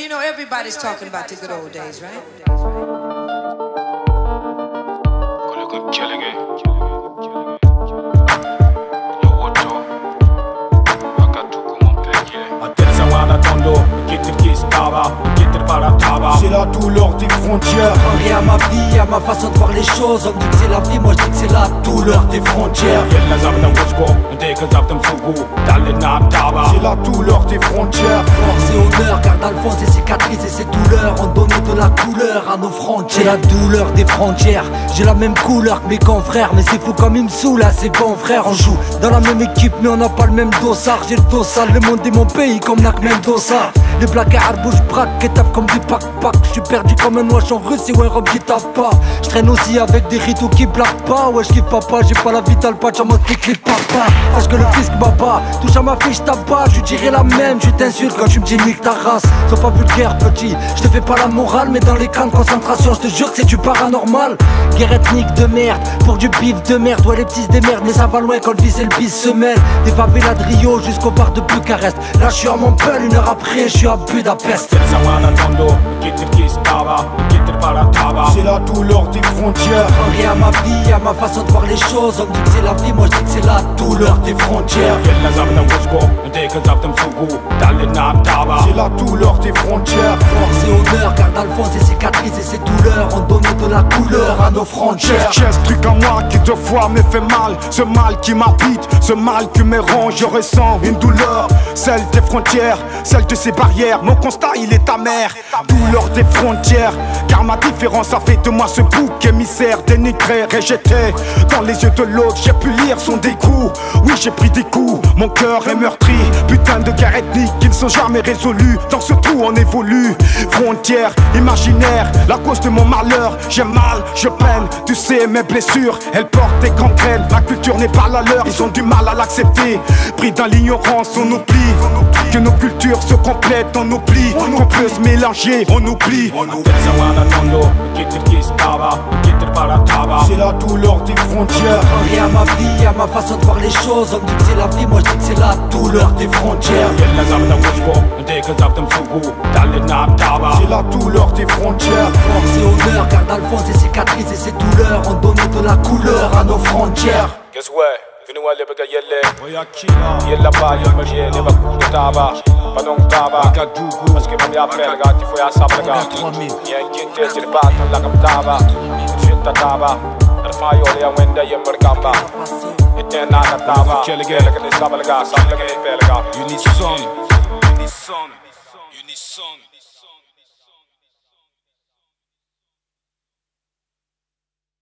Hey, you know, everybody's talking about the good old days, right? C'est là tout l'or des frontières. Paris à ma vie, à ma façon de voir les choses. On dit que c'est la vie, moi je dis que c'est la douleur des frontières. C'est la douleur des frontières. Force et honneur, car dans le fond ces cicatrices et ces douleurs ont donné de la couleur à nos frontières. C'est la douleur des frontières. J'ai la même couleur que mes confrères, mais c'est fou comme ils me saoulent à ces confrères. On joue dans la même équipe mais on n'a pas le même dossard. J'ai le dos sale, le monde et mon pays comme n'a que même dossard. Les placards bougent braque et tapent comme des pack-pack. J'suis perdu comme un noche en russe et ouais Rob qui tape pas. J'traîne aussi avec des rideaux qui blaguent pas. Ouais j'kiffe papa, j'ai pas la vitale patch en mode clic-clic papa. Sache que le fisc baba, touche à ma fiche tabac. J'lui dirai la même, je t'insulte quand tu me dis nique ta race. Sois pas vulgaire petit, j'te fais pas la morale. Mais dans les camps de concentration, j'te jure que c'est du paranormal. Guerre ethnique de merde, pour du pif de merde. Ouais les petits se démerdent, mais ça va loin quand le vice et le pisse se mêlent. Des favelas de Rio jusqu'au bar de Bucarest. Là j'suis à Montpellier, une heure après j'suis à Budapest. C'est la douleur des frontières. Paris à ma vie, à ma façon de voir les choses. On dit que c'est la vie, moi je dis que c'est la douleur des frontières. C'est la douleur des frontières. Force et honneur, car dans le fond ces cicatrices et ces douleurs ont donné de la couleur à nos frontières. J'ai ce truc en moi qui deux fois me fait mal. Ce mal qui m'habite, ce mal qui me ronge. Je ressens une douleur, celle des frontières, celle de ces barrières. Mon constat il est amer, douleur des frontières. Car ma différence a fait de moi ce bouc émissaire dénigré, rejeté. Dans les yeux de l'autre, j'ai pu lire son dégoût. Oui, j'ai pris des coups, mon cœur est meurtri. Putain de guerre ethnique, ils ne sont jamais résolus. Dans ce trou, on évolue. Frontières imaginaires, la cause de mon malheur. J'ai mal, je peine, tu sais, mes blessures, elles portent des gangrènes. Ma culture n'est pas la leur, ils ont du mal à l'accepter. Pris dans l'ignorance, on oublie que nos cultures se complètent, on oublie qu'on peut se mélanger, on oublie. C'est la douleur des frontières. Paris à ma vie, à ma façon de voir les choses. On me dit que c'est la vie, moi je dis que c'est la douleur des frontières. C'est la douleur des frontières. Force et honneur, car dans le fond ces cicatrices et ces douleurs ont donné de la couleur à nos frontières. Unison.